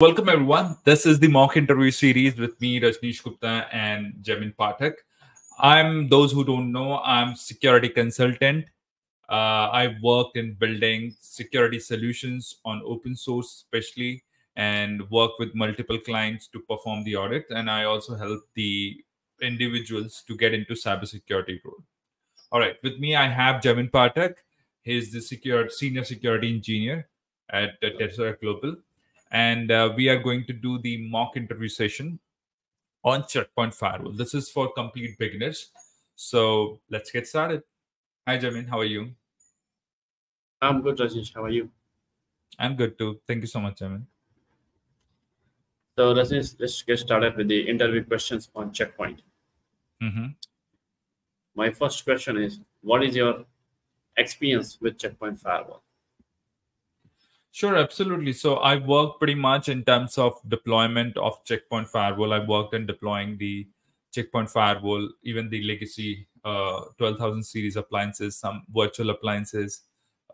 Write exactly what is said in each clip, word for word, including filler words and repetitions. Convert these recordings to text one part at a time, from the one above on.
Welcome, everyone. This is the mock interview series with me, Rajneesh Gupta, and Jamin Pathak. I'm, those who don't know, I'm security consultant. Uh, I worked in building security solutions on open source, especially, and work with multiple clients to perform the audit. And I also help the individuals to get into cybersecurity role. All right, with me, I have Jamin Pathak. He's the secure, senior security engineer at uh, Tesla Global. And uh, we are going to do the mock interview session on Checkpoint Firewall. This is for complete beginners. So let's get started. Hi, Jamin. How are you? I'm good, Rajneesh. How are you? I'm good, too. Thank you so much, Jamin. So Rajneesh, let's get started with the interview questions on Checkpoint. Mm-hmm. My first question is, what is your experience with Checkpoint Firewall? Sure, absolutely. So I work pretty much in terms of deployment of Checkpoint Firewall. I worked in deploying the Checkpoint Firewall, even the legacy uh, twelve thousand series appliances, some virtual appliances,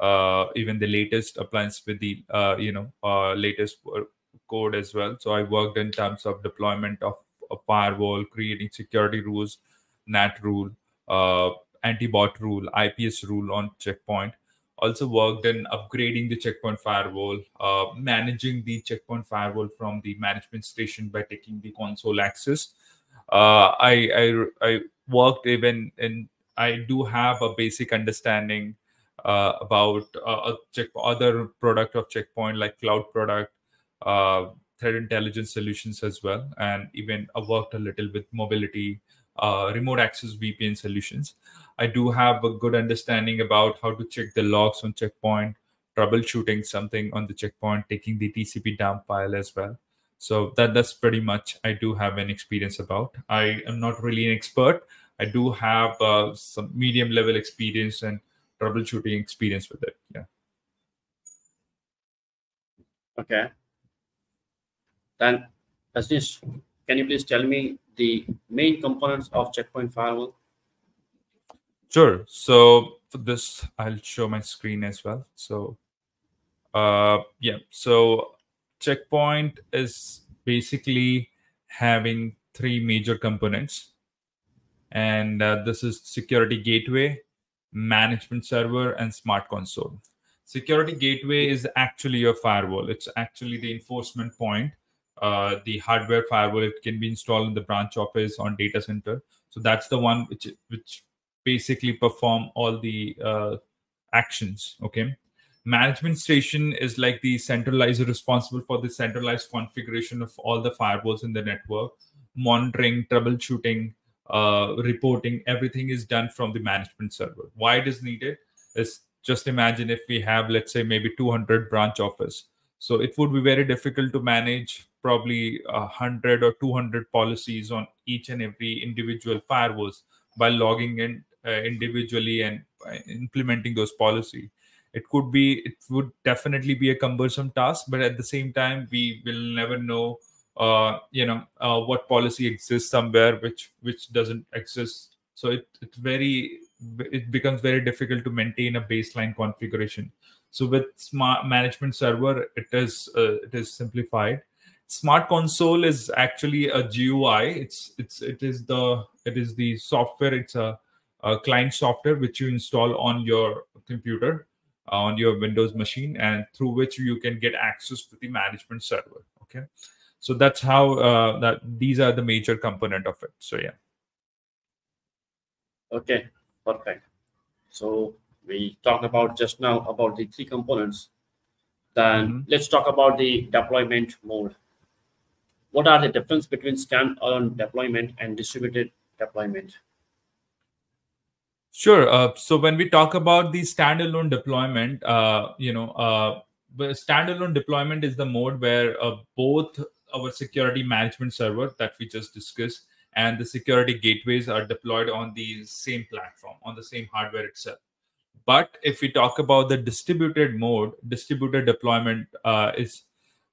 uh, even the latest appliance with the uh, you know uh, latest code as well. So I worked in terms of deployment of a firewall, creating security rules, N A T rule, uh, anti-bot rule, I P S rule on Checkpoint. Also worked in upgrading the Checkpoint Firewall, uh, managing the Checkpoint Firewall from the management station by taking the console access. Uh, I, I I worked even, and I do have a basic understanding uh, about uh, check, other product of Checkpoint like cloud product, uh, threat intelligence solutions as well, and even I worked a little with mobility. Uh, remote access V P N solutions. I do have a good understanding about how to check the logs on Checkpoint, troubleshooting something on the Checkpoint, taking the T C P dump file as well. So that that's pretty much I do have an experience about. I am not really an expert. I do have uh, some medium level experience and troubleshooting experience with it. Yeah. Okay. Then, Rajneesh, can you please tell me the main components of Checkpoint Firewall? Sure. So for this, I'll show my screen as well. So uh, yeah, so Checkpoint is basically having three major components. And uh, this is Security Gateway, Management Server, and Smart Console. Security Gateway is actually your firewall. It's actually the enforcement point. Uh, the hardware firewall, it can be installed in the branch office, on data center. So that's the one which which basically perform all the uh, actions. Okay, management station is like the centralizer responsible for the centralized configuration of all the firewalls in the network, monitoring, troubleshooting, uh, reporting. Everything is done from the management server. Why it is needed is just imagine if we have, let's say, maybe two hundred branch office. So it would be very difficult to manage probably one hundred or two hundred policies on each and every individual firewalls by logging in uh, individually and implementing those policies. It could be, it would definitely be a cumbersome task, but at the same time, we will never know, uh, you know, uh, what policy exists somewhere, which, which doesn't exist. So it, it's very, it becomes very difficult to maintain a baseline configuration. So with Smart Management Server, it is uh, it is simplified. Smart Console is actually a G U I. It's it's it is the it is the software. It's a, a client software which you install on your computer, uh, on your Windows machine, and through which you can get access to the management server. Okay, so that's how uh, that these are the major component of it. So yeah. Okay, perfect. So we talked about just now about the three components. Then mm-hmm. let's talk about the deployment mode. What are the difference between standalone deployment and distributed deployment? Sure. Uh, so when we talk about the standalone deployment, uh, you know, uh, standalone deployment is the mode where uh, both our security management server that we just discussed and the security gateways are deployed on the same platform, on the same hardware itself. But if we talk about the distributed mode, distributed deployment uh, is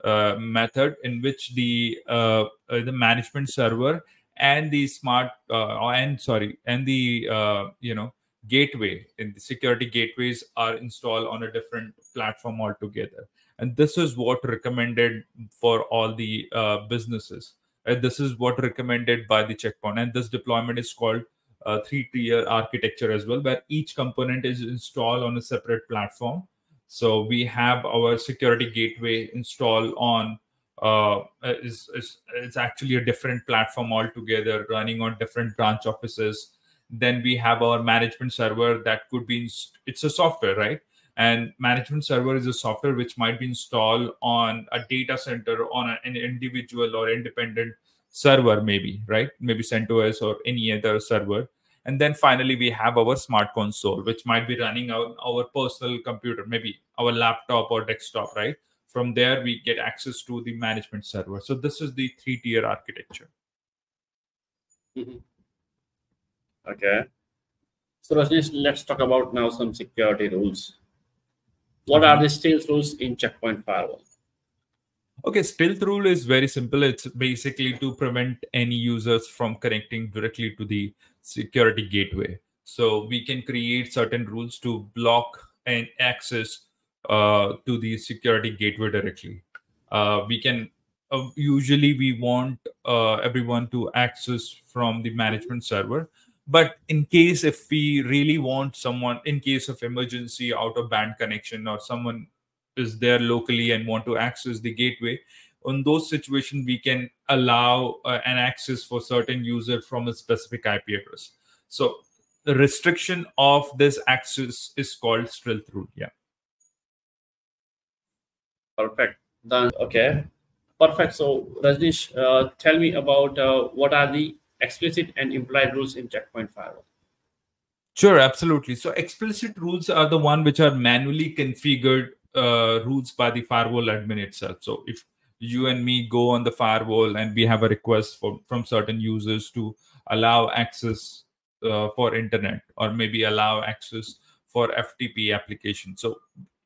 a method in which the uh, the management server and the smart uh, and sorry and the uh, you know gateway and the security gateways are installed on a different platform altogether. And this is what recommended for all the uh, businesses. And this is what recommended by the Checkpoint. And this deployment is called uh, three-tier architecture as well, where each component is installed on a separate platform. So we have our security gateway install on, uh, is, is, it's actually a different platform altogether running on different branch offices. Then we have our management server that could be, it's a software, right? And management server is a software which might be installed on a data center, on an individual or independent server, maybe, right? Maybe CentOS or any other server. And then finally, we have our smart console, which might be running on our personal computer, maybe our laptop or desktop, right? From there, we get access to the management server. So this is the three-tier architecture. Mm-hmm. Okay. So Rajneesh, let's talk about now some security rules. What are the stealth rules in Checkpoint Firewall? Okay, stealth rule is very simple. It's basically to prevent any users from connecting directly to the security gateway. So we can create certain rules to block and access uh, to the security gateway directly. Uh, we can uh, usually we want uh, everyone to access from the management server. But in case if we really want someone, in case of emergency, out of band connection, or someone is there locally and want to access the gateway, on those situations, we can allow uh, an access for certain user from a specific I P address. So the restriction of this access is called stealth rule. Yeah. Perfect. Done. Okay. Perfect. So Rajneesh, uh, tell me about uh, what are the explicit and implied rules in Checkpoint Firewall. Sure, absolutely. So explicit rules are the one which are manually configured uh, rules by the firewall admin itself. So if you and me go on the firewall and we have a request for, from certain users to allow access uh, for internet, or maybe allow access for F T P application. So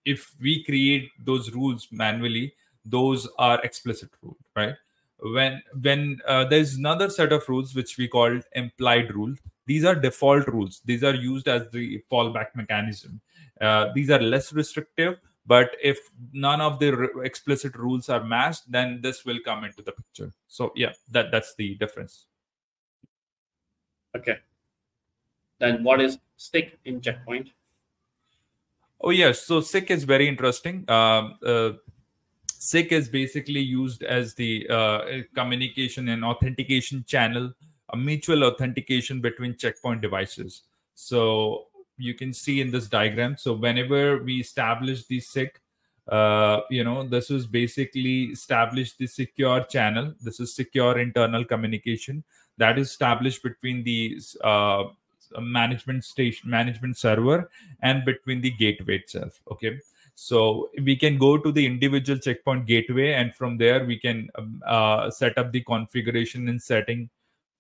if we create those rules manually, those are explicit rules, right? When when uh, there's another set of rules which we call implied rules. These are default rules. These are used as the fallback mechanism. Uh, these are less restrictive, but if none of the explicit rules are matched, then this will come into the picture. So yeah, that that's the difference. Okay. Then what is S I C in Checkpoint? Oh yes, so S I C is very interesting. Um, uh, S I C is basically used as the uh, communication and authentication channel, a mutual authentication between Checkpoint devices. So you can see in this diagram. So whenever we establish the S I C, uh, you know, this is basically establish the secure channel. This is secure internal communication that is established between the uh, management station, management server, and between the gateway itself. Okay. So we can go to the individual Checkpoint gateway, and from there we can um, uh, set up the configuration and setting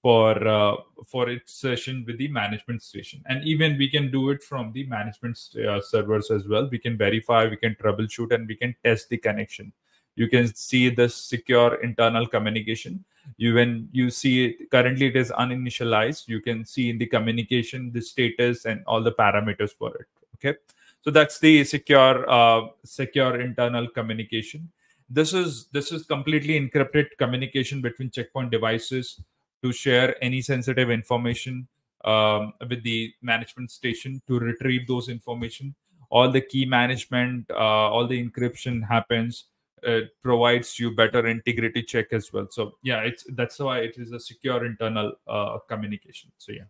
for uh, for its session with the management station. And even we can do it from the management uh, servers as well. We can verify, we can troubleshoot, and we can test the connection. You can see the secure internal communication. You, when you see it, currently it is uninitialized. You can see in the communication, the status and all the parameters for it, okay? So that's the secure uh, secure internal communication. This is this is completely encrypted communication between Checkpoint devices to share any sensitive information um, with the management station, to retrieve those information. All the key management, uh, all the encryption happens. It provides you better integrity check as well. So yeah, it's that's why it is a secure internal uh, communication. So yeah.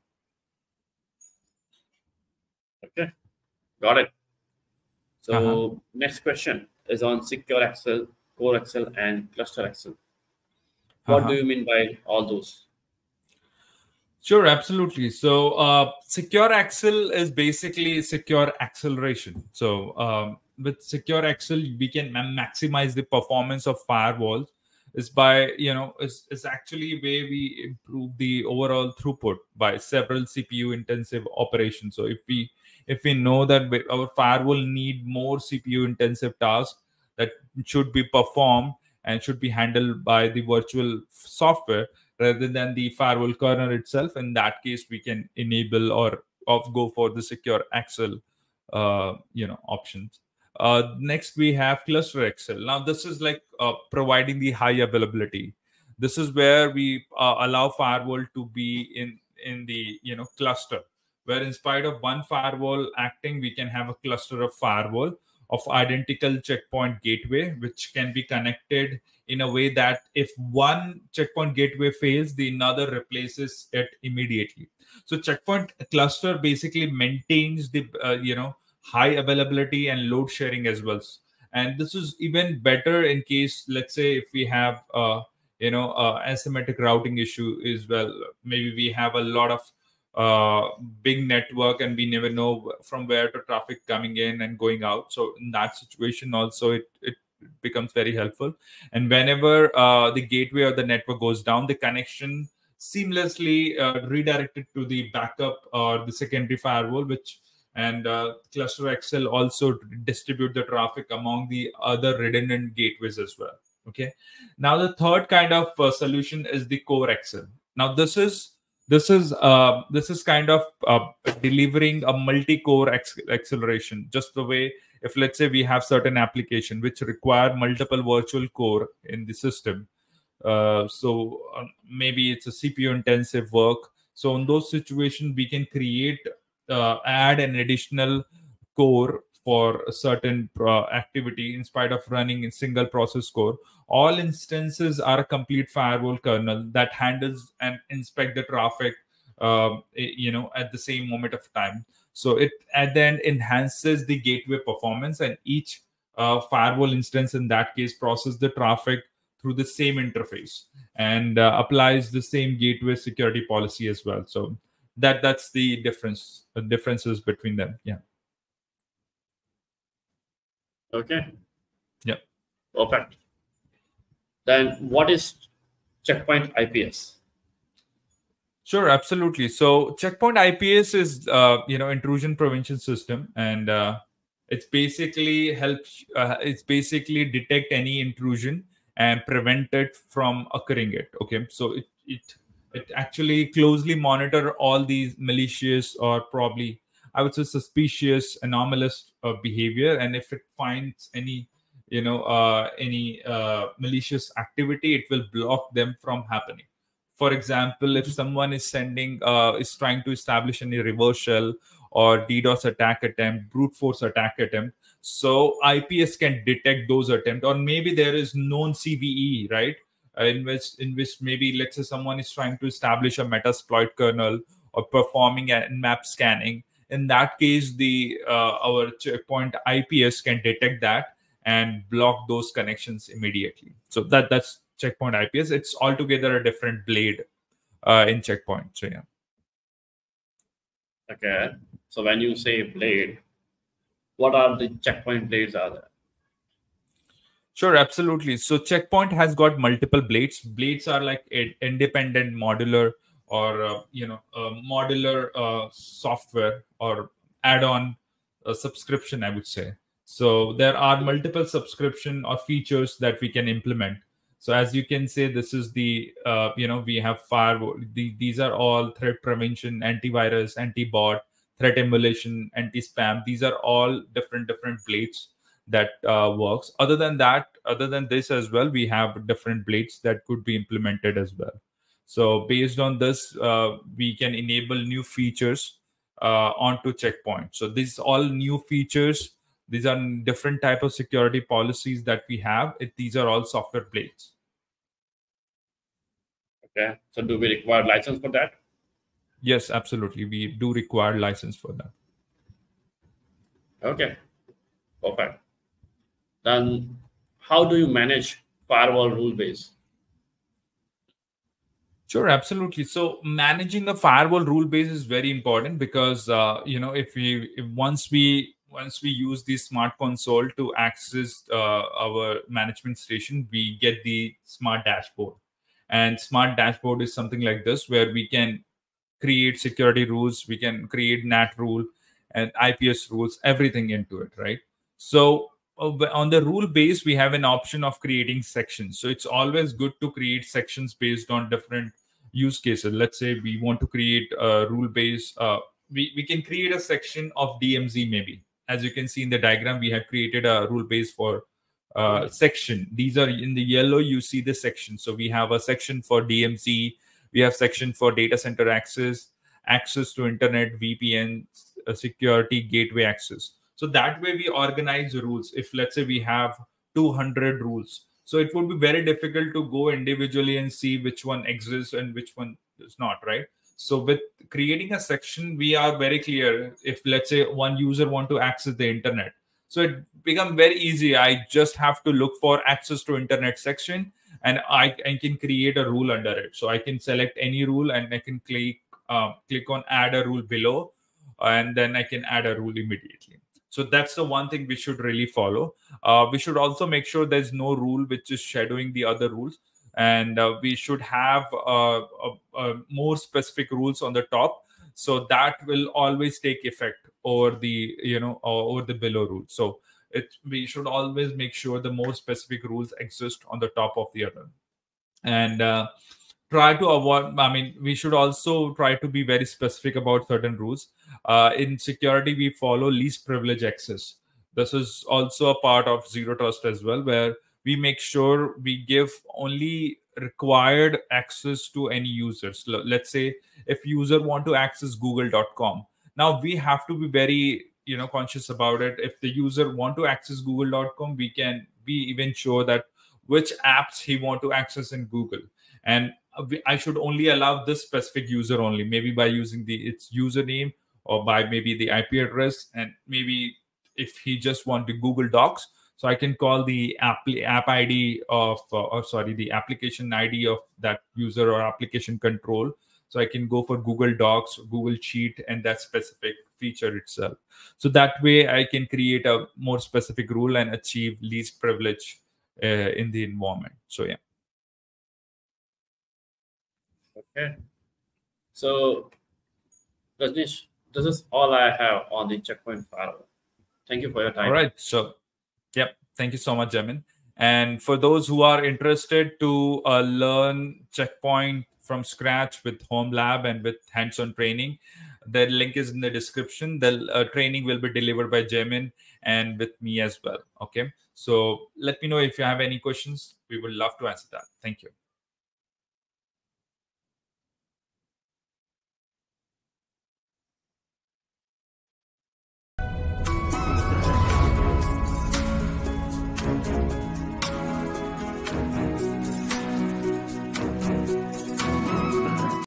Okay, got it. So uh-huh. Next question is on SecureXL, CoreXL, and ClusterXL. What uh-huh. do you mean by all those? Sure, absolutely. So uh, SecureXL is basically secure acceleration. So um, with SecureXL, we can maximize the performance of firewalls. It's by, you know, it's, it's actually where we improve the overall throughput by several C P U-intensive operations. So if we If we know that our firewall need more C P U-intensive tasks that should be performed and should be handled by the virtual software rather than the firewall kernel itself, in that case, we can enable or, or go for the secure X L, uh, you know, options. Uh, next, we have ClusterXL. Now, this is like uh, providing the high availability. This is where we uh, allow firewall to be in, in the you know cluster, where in spite of one firewall acting, we can have a cluster of firewall of identical checkpoint gateway, which can be connected in a way that if one checkpoint gateway fails, the another replaces it immediately. So checkpoint cluster basically maintains the uh, you know high availability and load sharing as well. And this is even better in case, let's say, if we have uh, you know uh, asymmetric routing issue as well. Maybe we have a lot of uh big network and we never know from where the traffic coming in and going out. So in that situation also it it becomes very helpful. And whenever uh the gateway or the network goes down, the connection seamlessly uh, redirected to the backup or the secondary firewall, which and uh, ClusterXL also distribute the traffic among the other redundant gateways as well. Okay, now the third kind of uh, solution is the CoreXL. Now this is This is uh, this is kind of uh, delivering a multi-core acceleration, just the way if, let's say, we have certain application which require multiple virtual core in the system. Uh, so uh, maybe it's a C P U-intensive work. So in those situations, we can create, uh, add an additional core for a certain uh, activity in spite of running in single process core. All instances are a complete firewall kernel that handles and inspect the traffic, uh, you know, at the same moment of time. So it at the end enhances the gateway performance, and each uh, firewall instance in that case processes the traffic through the same interface and uh, applies the same gateway security policy as well. So that that's the difference, the differences between them. Yeah. Okay. Yeah. Perfect. Then what is Checkpoint I P S? Sure, absolutely. So Checkpoint I P S is, uh, you know, intrusion prevention system, and uh, it's basically helps. Uh, it's basically detect any intrusion and prevent it from occurring. It okay. So it it it actually closely monitor all these malicious or probably, I would say, suspicious, anomalous uh, behavior, and if it finds any, you know, uh, any uh, malicious activity, it will block them from happening. For example, if someone is sending, uh, is trying to establish any reverse shell or DDoS attack attempt, brute force attack attempt, so I P S can detect those attempts. Or maybe there is known C V E, right? Uh, in which, in which maybe, let's say, someone is trying to establish a Metasploit kernel or performing an map scanning. In that case, the uh, our Checkpoint I P S can detect that and block those connections immediately. So that that's Checkpoint I P S. It's altogether a different blade uh, in Checkpoint. So yeah. Okay. So when you say blade, what are the Checkpoint blades are there? Sure, absolutely. So Checkpoint has got multiple blades. Blades are like independent modular, or uh, you know uh, modular uh, software or add-on uh, subscription, I would say. So there are multiple subscription or features that we can implement. So as you can say, this is the uh, you know we have firewall. The, these are all threat prevention, antivirus, anti-bot, threat emulation, anti-spam. These are all different different blades that uh, works. Other than that, other than this as well, we have different blades that could be implemented as well. So based on this, uh, we can enable new features uh, onto Checkpoint. So these all new features, these are different type of security policies that we have. It, these are all software blades. Okay. So do we require license for that? Yes, absolutely. We do require license for that. Okay. Perfect. Then how do you manage firewall rule base? Sure, absolutely. So managing the firewall rule base is very important because uh, you know if we if once we once we use the Smart Console to access uh, our management station, we get the smart dashboard. And smart dashboard is something like this, where we can create security rules, we can create N A T rule and I P S rules, everything into it, right? So on the rule base, we have an option of creating sections. So it's always good to create sections based on different use cases. Let's say we want to create a rule base. Uh, we, we can create a section of D M Z maybe, as you can see in the diagram, we have created a rule base for uh, section. These are in the yellow, you see the section. So we have a section for D M Z. We have section for data center access, access to internet, V P N, uh, security gateway access. So that way we organize the rules. If let's say we have two hundred rules, so it would be very difficult to go individually and see which one exists and which one is not, right? So with creating a section, we are very clear. If let's say one user want to access the internet, so it become very easy. I just have to look for access to internet section and I, I can create a rule under it. So I can select any rule and I can click, uh, click on add a rule below, and then I can add a rule immediately. So that's the one thing we should really follow. Uh, we should also make sure there's no rule which is shadowing the other rules. And uh, we should have uh, uh, uh, more specific rules on the top, so that will always take effect over the you know uh, over the below rule. So it we should always make sure the more specific rules exist on the top of the other, and uh, try to avoid. I mean, we should also try to be very specific about certain rules. Uh, in security, we follow least privilege access. This is also a part of zero trust as well, where we make sure we give only required access to any users. Let's say if user want to access google dot com. Now we have to be very, you know, conscious about it. If the user want to access google dot com, we can be even sure that which apps he want to access in Google. And I should only allow this specific user only, maybe by using the its username or by maybe the I P address. And maybe if he just want the Google Docs, so I can call the app, app I D of, uh, or sorry, the application I D of that user or application control. So I can go for Google Docs, Google Sheet, and that specific feature itself. So that way I can create a more specific rule and achieve least privilege uh, in the environment. So, yeah. Okay. So, Rajneesh, this is all I have on the Checkpoint Firewall. Thank you for your time. All right. So. Yep. Thank you so much, Jamin. And for those who are interested to uh, learn Checkpoint from scratch with home lab and with hands-on training, the link is in the description. The uh, training will be delivered by Jamin and with me as well. Okay. So let me know if you have any questions. We would love to answer that. Thank you.